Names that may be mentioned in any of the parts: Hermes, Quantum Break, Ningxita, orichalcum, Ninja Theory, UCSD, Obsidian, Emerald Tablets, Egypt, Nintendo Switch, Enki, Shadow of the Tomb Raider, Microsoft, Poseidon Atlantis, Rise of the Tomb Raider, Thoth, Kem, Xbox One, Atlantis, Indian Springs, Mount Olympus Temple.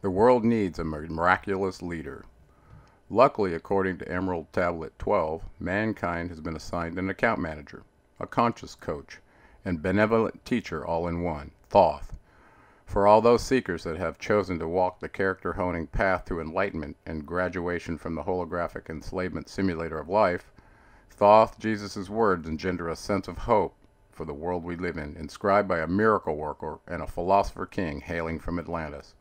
The world needs a miraculous leader. Luckily, according to Emerald Tablet 12, mankind has been assigned an account manager, a conscious coach, and benevolent teacher all in one, Thoth. For all those seekers that have chosen to walk the character-honing path to enlightenment and graduation from the holographic enslavement simulator of life, Thoth, Jesus' words engender a sense of hope for the world we live in, inscribed by a miracle worker and a philosopher king hailing from Atlantis.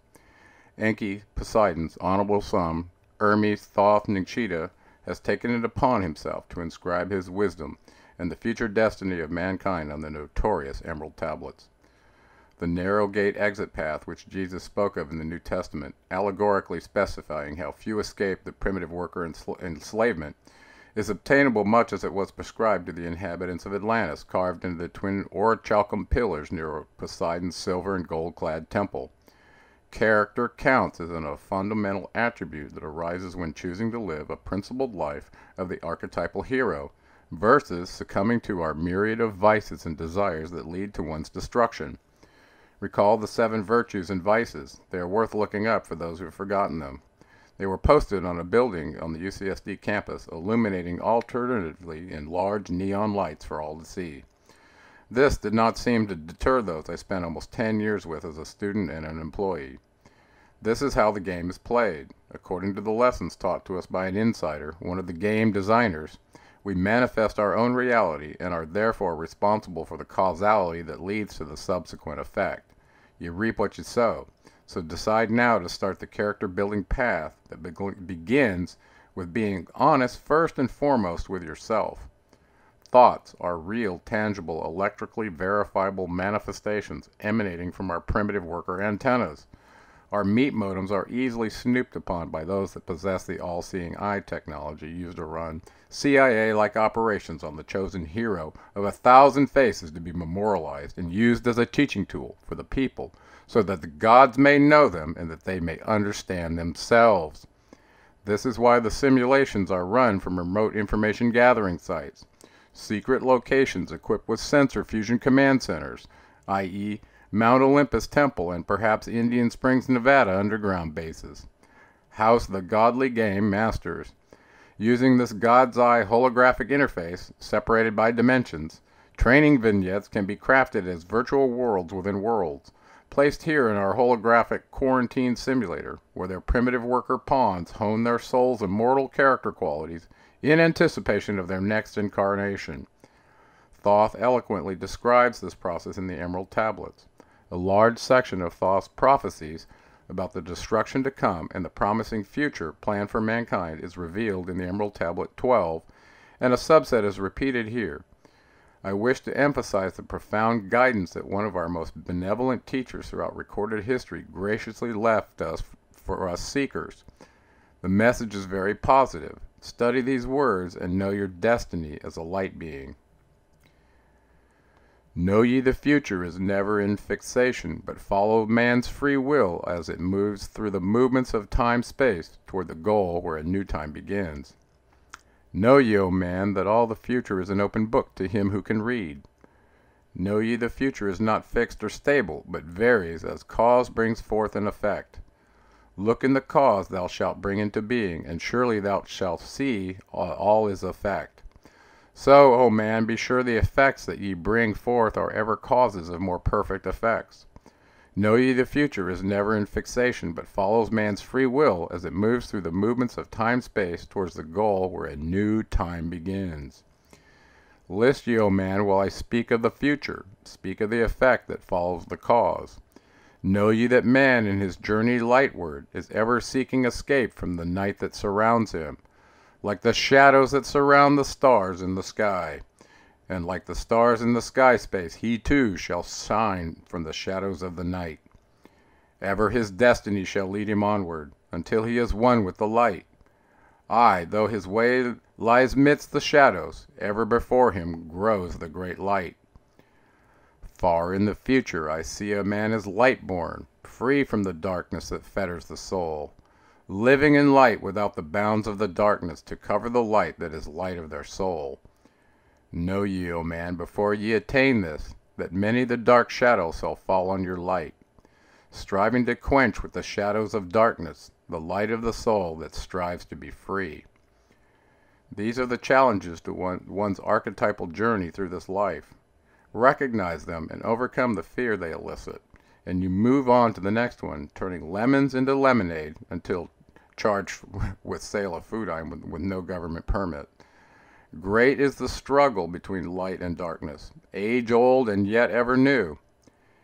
Enki, Poseidon's honorable son, Hermes Thoth Ningxita, has taken it upon himself to inscribe his wisdom and the future destiny of mankind on the notorious Emerald Tablets. The narrow gate exit path which Jesus spoke of in the New Testament, allegorically specifying how few escape the primitive worker enslavement, is obtainable much as it was prescribed to the inhabitants of Atlantis, carved into the twin orichalcum pillars near Poseidon's silver and gold-clad temple. Character counts as a fundamental attribute that arises when choosing to live a principled life of the archetypal hero versus succumbing to our myriad of vices and desires that lead to one's destruction. Recall the 7 virtues and vices. They are worth looking up for those who have forgotten them. They were posted on a building on the UCSD campus, illuminating alternately in large neon lights for all to see. This did not seem to deter those I spent almost 10 years with as a student and an employee. This is how the game is played. According to the lessons taught to us by an insider, one of the game designers, we manifest our own reality and are therefore responsible for the causality that leads to the subsequent effect. You reap what you sow, so decide now to start the character-building path that begins with being honest first and foremost with yourself. Thoughts are real, tangible, electrically verifiable manifestations emanating from our primitive worker antennas. Our meat modems are easily snooped upon by those that possess the all-seeing eye technology used to run CIA-like operations on the chosen hero of 1,000 faces to be memorialized and used as a teaching tool for the people so that the gods may know them and that they may understand themselves. This is why the simulations are run from remote information gathering sites. Secret locations equipped with sensor fusion command centers, i.e. Mount Olympus Temple and perhaps Indian Springs, Nevada underground bases. House the godly game masters. Using this God's Eye holographic interface, separated by dimensions, training vignettes can be crafted as virtual worlds within worlds, placed here in our holographic quarantine simulator, where their primitive worker pawns hone their soul's immortal character qualities in anticipation of their next incarnation. Thoth eloquently describes this process in the Emerald Tablets. A large section of Thoth's prophecies about the destruction to come and the promising future planned for mankind is revealed in the Emerald Tablet 12, and a subset is repeated here. I wish to emphasize the profound guidance that one of our most benevolent teachers throughout recorded history graciously left us for us seekers. The message is very positive. Study these words and know your destiny as a light being. Know ye the future is never in fixation, but follow man's free will as it moves through the movements of time-space toward the goal where a new time begins. Know ye, O man, that all the future is an open book to him who can read. Know ye the future is not fixed or stable, but varies as cause brings forth an effect. Look in the cause thou shalt bring into being, and surely thou shalt see all is effect. So, O man, be sure the effects that ye bring forth are ever causes of more perfect effects. Know ye the future is never in fixation, but follows man's free will as it moves through the movements of time-space towards the goal where a new time begins. List ye, O man, while I speak of the future, speak of the effect that follows the cause. Know ye that man in his journey lightward is ever seeking escape from the night that surrounds him, like the shadows that surround the stars in the sky. And like the stars in the sky space, he too shall shine from the shadows of the night. Ever his destiny shall lead him onward, until he is one with the light. Aye, though his way lies midst the shadows, ever before him grows the great light. Far in the future I see a man as light-born, free from the darkness that fetters the soul, living in light without the bounds of the darkness to cover the light that is light of their soul. Know ye, O man, before ye attain this, that many the dark shadows shall fall on your light. striving to quench with the shadows of darkness the light of the soul that strives to be free. These are the challenges to one's archetypal journey through this life. Recognize them and overcome the fear they elicit, and you move on to the next one, turning lemons into lemonade until charged with sale of food item with no government permit. Great is the struggle between light and darkness, age old and yet ever new.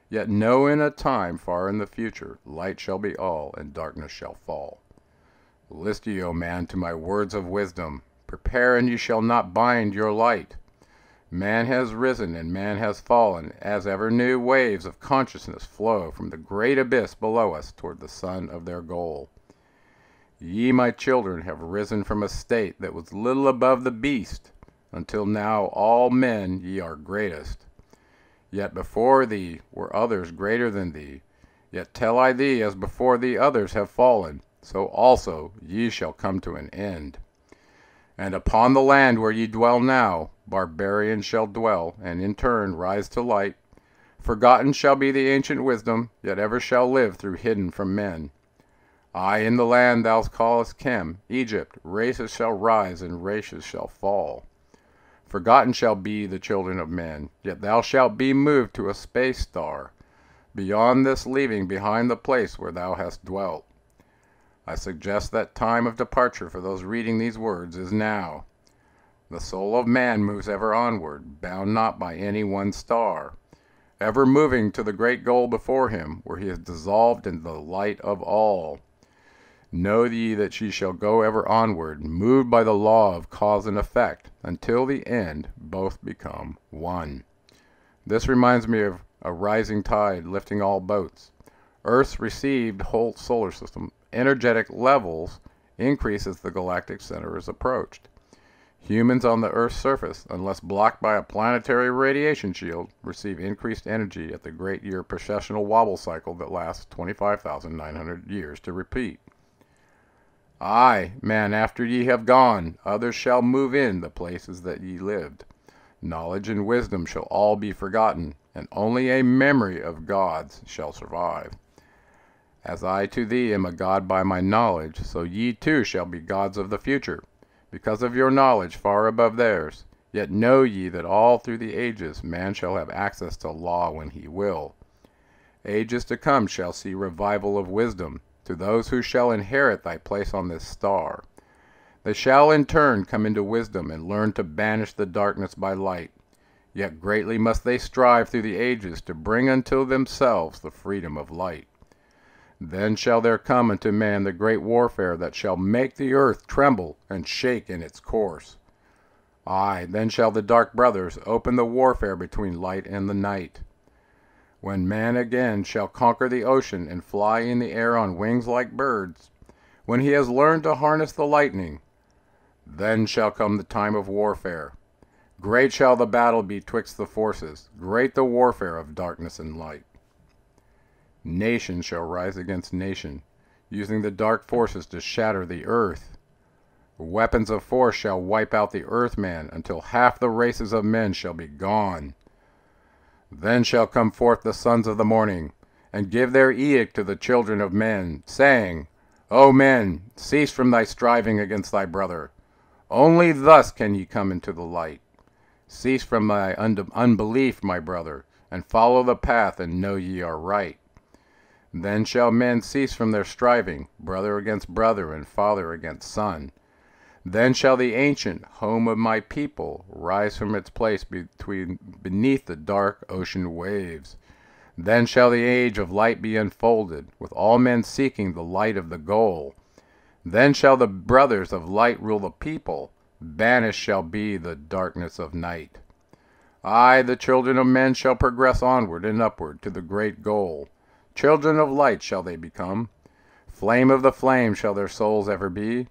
Yet know in a time far in the future, light shall be all and darkness shall fall. List ye, O man, to my words of wisdom. Prepare and you shall not bind your light. Man has risen and man has fallen, as ever new waves of consciousness flow from the great abyss below us toward the sun of their goal. Ye, my children, have risen from a state that was little above the beast. Until now all men ye are greatest. Yet before thee were others greater than thee. Yet tell I thee, as before thee others have fallen, so also ye shall come to an end. And upon the land where ye dwell now, barbarians shall dwell, and in turn rise to light. Forgotten shall be the ancient wisdom, yet ever shall live through hidden from men. I in the land thou callest Kem, Egypt, races shall rise and races shall fall. Forgotten shall be the children of men, yet thou shalt be moved to a space star, beyond this leaving behind the place where thou hast dwelt. I suggest that time of departure for those reading these words is now. The soul of man moves ever onward, bound not by any one star, ever moving to the great goal before him, where he is dissolved in the light of all. Know ye that ye shall go ever onward, moved by the law of cause and effect, until the end both become one. This reminds me of a rising tide lifting all boats. Earth's received whole solar system energetic levels increase as the galactic center is approached. Humans on the Earth's surface, unless blocked by a planetary radiation shield, receive increased energy at the great year precessional wobble cycle that lasts 25,900 years to repeat. Aye, man, after ye have gone, others shall move in the places that ye lived. Knowledge and wisdom shall all be forgotten, and only a memory of gods shall survive. As I to thee am a god by my knowledge, so ye too shall be gods of the future, because of your knowledge far above theirs. Yet know ye that all through the ages man shall have access to law when he will. Ages to come shall see revival of wisdom, to those who shall inherit thy place on this star. They shall in turn come into wisdom and learn to banish the darkness by light. Yet greatly must they strive through the ages to bring unto themselves the freedom of light. Then shall there come unto man the great warfare that shall make the earth tremble and shake in its course. Aye, then shall the dark brothers open the warfare between light and the night. When man again shall conquer the ocean and fly in the air on wings like birds, when he has learned to harness the lightning, then shall come the time of warfare. Great shall the battle be twixt the forces, great the warfare of darkness and light. Nation shall rise against nation, using the dark forces to shatter the earth. Weapons of force shall wipe out the earthman until half the races of men shall be gone. Then shall come forth the sons of the morning, and give their edict to the children of men, saying, O men, cease from thy striving against thy brother. Only thus can ye come into the light. Cease from thy unbelief, my brother, and follow the path, and know ye are right. Then shall men cease from their striving, brother against brother, and father against son. Then shall the ancient home of my people rise from its place beneath the dark ocean waves. Then shall the age of light be unfolded, with all men seeking the light of the goal. Then shall the brothers of light rule the people. Banished shall be the darkness of night. Aye, the children of men shall progress onward and upward to the great goal. Children of light shall they become. Flame of the flame shall their souls ever be.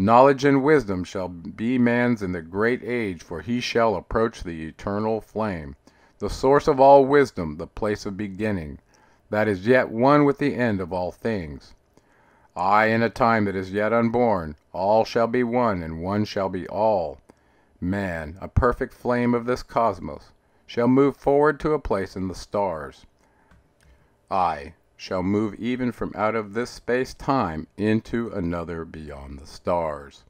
Knowledge and wisdom shall be man's in the great age, for he shall approach the eternal flame, the source of all wisdom, the place of beginning, that is yet one with the end of all things. Aye, in a time that is yet unborn, all shall be one, and one shall be all. Man, a perfect flame of this cosmos, shall move forward to a place in the stars. Aye, shall move even from out of this space-time into another beyond the stars.